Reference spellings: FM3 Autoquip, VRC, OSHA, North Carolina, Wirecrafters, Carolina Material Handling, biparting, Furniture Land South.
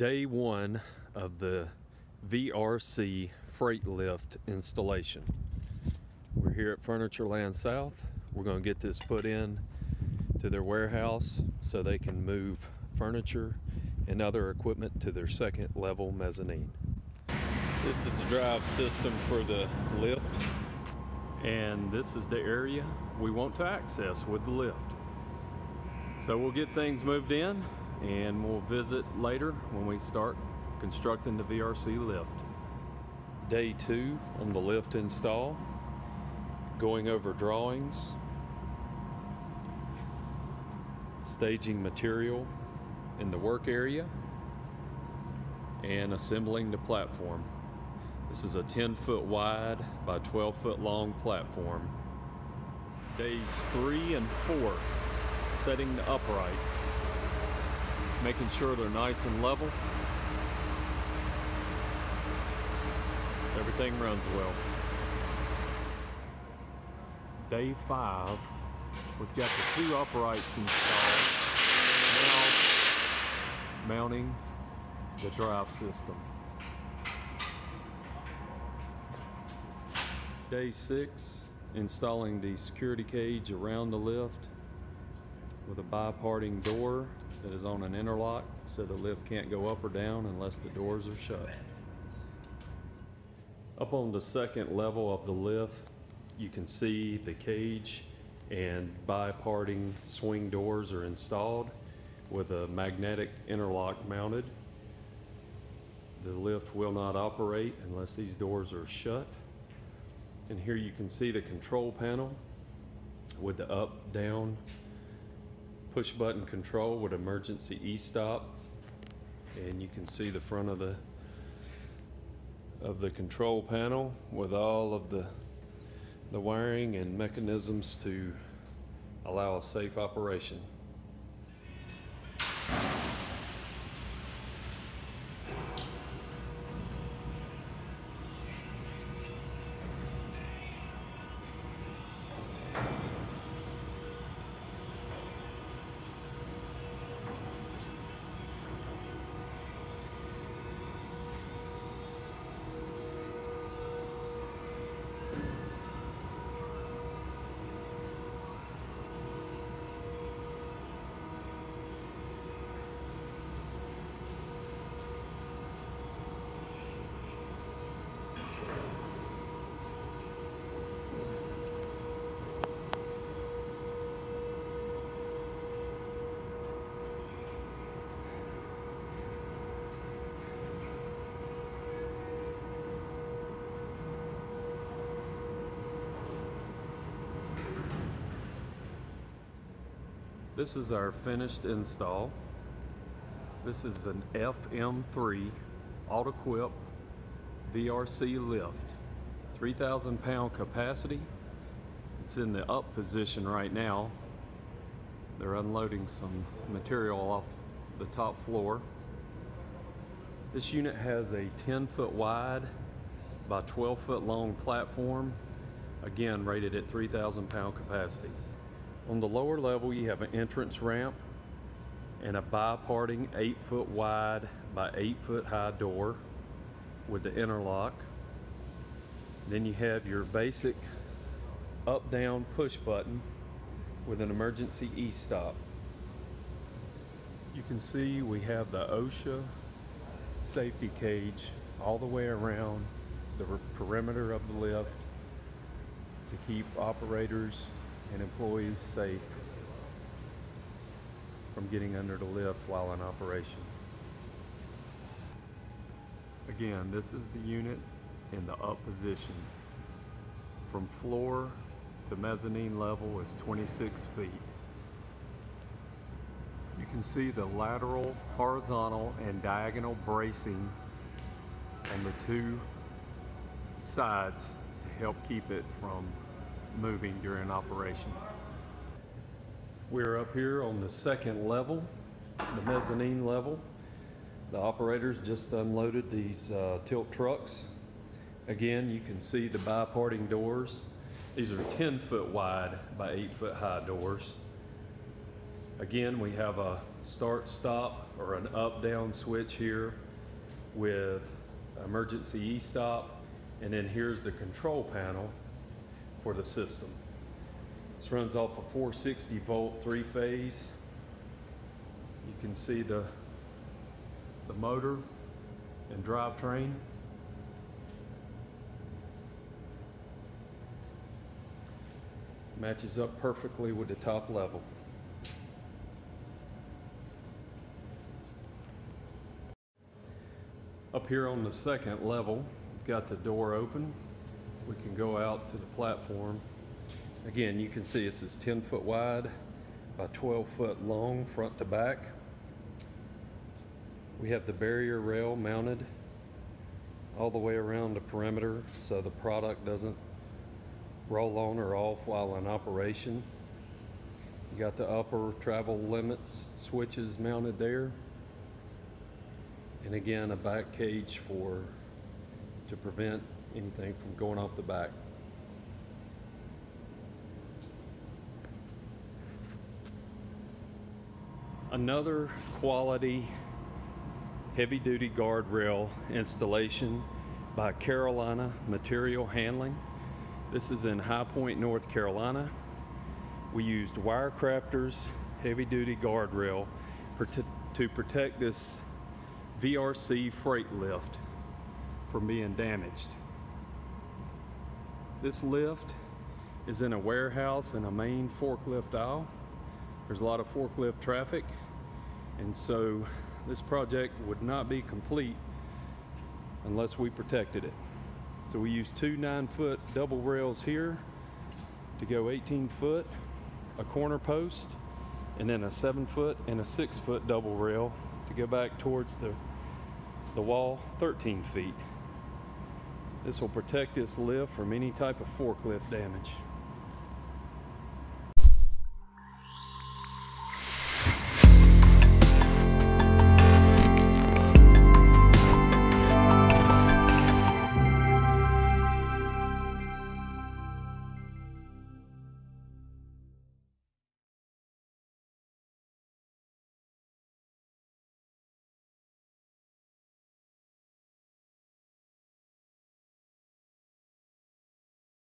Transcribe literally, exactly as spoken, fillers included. day one of the V R C freight lift installation. We're here at Furniture Land South. We're going to get this put in to their warehouse so they can move furniture and other equipment to their second level mezzanine. This is the drive system for the lift, and this is the area we want to access with the lift. So we'll get things moved in and we'll visit later when we start constructing the V R C lift. Day two on the lift install, going over drawings, staging material in the work area, and assembling the platform. This is a ten foot wide by twelve foot long platform. Days three and four, setting the uprights, making sure they're nice and level, so everything runs well. Day five, we've got the two uprights installed, now mounting the drive system. Day six, installing the security cage around the lift with a biparting door that is on an interlock, so the lift can't go up or down unless the doors are shut. Up on the second level of the lift, you can see the cage and biparting swing doors are installed with a magnetic interlock mounted. The lift will not operate unless these doors are shut. And here you can see the control panel with the up, down, push button control with emergency e-stop. And you can see the front of the, of the control panel with all of the, the wiring and mechanisms to allow a safe operation. This is our finished install. This is an F M three Autoquip V R C lift, three thousand pound capacity. It's in the up position right now. They're unloading some material off the top floor. This unit has a ten foot wide by twelve foot long platform, again rated at three thousand pound capacity. On the lower level, you have an entrance ramp and a biparting eight foot wide by eight foot high door with the interlock. Then you have your basic up-down push button with an emergency e-stop. You can see we have the OSHA safety cage all the way around the perimeter of the lift to keep operators and employees safe from getting under the lift while in operation. Again, this is the unit in the up position. From floor to mezzanine level is twenty-six feet. You can see the lateral, horizontal, and diagonal bracing on the two sides to help keep it from moving during operation. We're up here on the second level, the mezzanine level. The operators just unloaded these uh, tilt trucks. Again, you can see the biparting doors. These are ten foot wide by eight foot high doors. Again, we have a start-stop or an up-down switch here with emergency e-stop, and then here's the control panel for the system. This runs off a four sixty volt three-phase. You can see the, the motor and drivetrain. Matches up perfectly with the top level. Up here on the second level, we've got the door open. We can go out to the platform. Again, you can see this is ten foot wide by twelve foot long, front to back. We have the barrier rail mounted all the way around the perimeter so the product doesn't roll on or off while in operation. You got the upper travel limits switches mounted there. And again, a back cage for to prevent anything from going off the back. Another quality heavy-duty guardrail installation by Carolina Material Handling. This is in High Point, North Carolina. We used Wirecrafters heavy-duty guardrail to protect this V R C freight lift from being damaged. This lift is in a warehouse in a main forklift aisle. There's a lot of forklift traffic, and so this project would not be complete unless we protected it. So we used two nine foot double rails here to go eighteen foot, a corner post, and then a seven foot and a six foot double rail to go back towards the, the wall thirteen feet. This will protect this lift from any type of forklift damage.